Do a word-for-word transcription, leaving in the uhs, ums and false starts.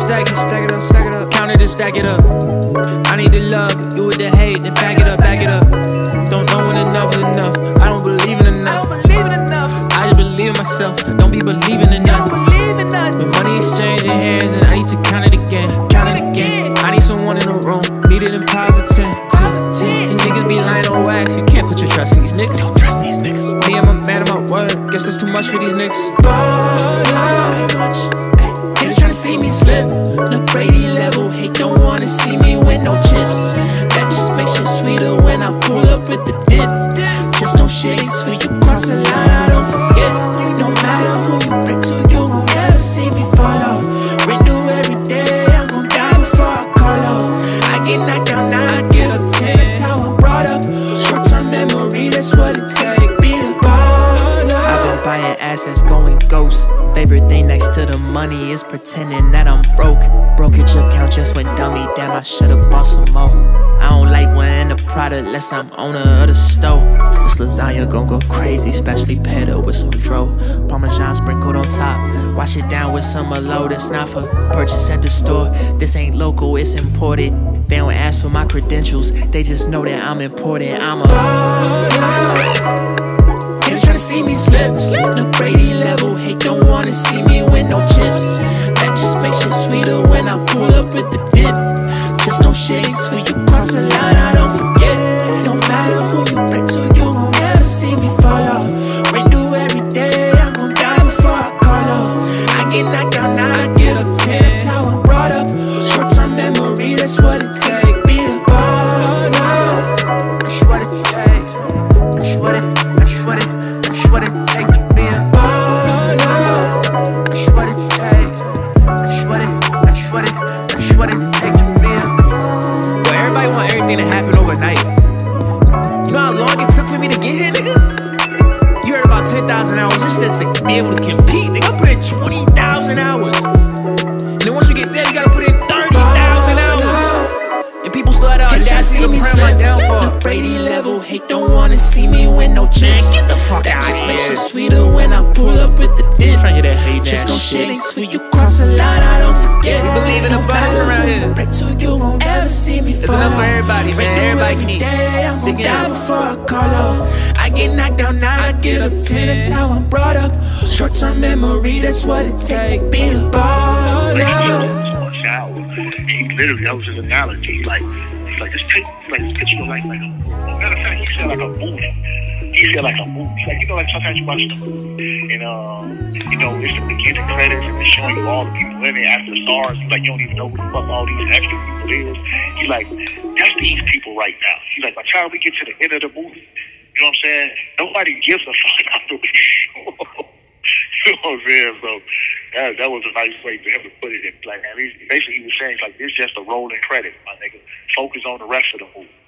stack it, stack it up, stack it up. Count it and stack it up. I need the love, you with the hate, then back it up, back it up. Don't know when enough is enough. I don't believe in enough. I don't believe in enough. I just believe in myself. Don't be believing in nothing. When money exchanging hands, and I need to count it again, count it again. I need someone in the room, need it in positive. These niggas be lying on wax. You can't put your trust in these niggas. Don't trust these niggas. Me, I'm a man of my word. Guess that's too much for these niggas. Ball out. Niggas tryna see me slip, Le'Brady level. Hate don't wanna see me with no chips. That just makes shit sweeter when I pull up with the dip. Just no shit ain't sweet, you cross the line, I don't forget. No matter who you bring to, you will never see me fall off. Renew every day, I'm gon' die before I call off. I get knocked down, now I get up ten. That's how I'm brought up, short-term memory, that's what it takes. Buying assets, going ghost. Favorite thing next to the money is pretending that I'm broke. Brokerage account just went dummy. Damn, I should've bought some more. I don't like wearing the product unless I'm owner of the store. This lasagna gon' go crazy, especially paired up with some dro. Parmesan sprinkled on top. Wash it down with some Merlot. That's not for purchase at the store. This ain't local, it's imported. They don't ask for my credentials. They just know that I'm important. I'm a see me slip, Le'Brady level. Hate don't wanna see me with no chips. That just makes shit sweeter when I pull up with the dip. Just no shit ain't sweet, you cross the line, I don't forget. No matter who you bring to, you won't ever see me fall off. Renew every day, I'm gon' die before I call off. I get knocked down, now I get up ten. That's how I'm brought up, short-term memory, that's what it takes. To happen overnight. You know how long it took for me to get here, nigga? You heard about ten thousand hours just to be able to compete, nigga. I put in twenty thousand hours. And then once you get there, you gotta put in thirty thousand hours. And people still out there trying to see the prime my downfall. Le'Brady level, hate don't wanna see me with no chips. Get the fuck out of here. That just makes it sweeter when I pull up with the dip. Just no shit ain't sweet, you cross the line, I don't forget. We believe in the box around here. Break to you won't ever see me fall. It's enough for everybody, man. Everybody can eat. I'm gon' die before I call off. I get knocked down, now I get up ten. That's how I'm brought up. Short-term memory, that's what it takes to be a baller. He literally, that was his analogy. Like, it's like this picture, like, like, matter of fact, he said like a movie. He said like a movie, like, you know, like sometimes you watch the movie, and uh, you know, it's the beginning credits, and it's showing you all the people in it after the stars. You like, you don't even know who the fuck all these extra people is. He like, that's these people right now. He like, by the time we get to the end of the movie, you know what I'm saying? Nobody gives a fuck out of the show. You know what I'm saying? So that, that was a nice way for him to put it in. Like, I mean, basically he was saying, like, it's just a rolling credit, my nigga. Focus on the rest of the movie.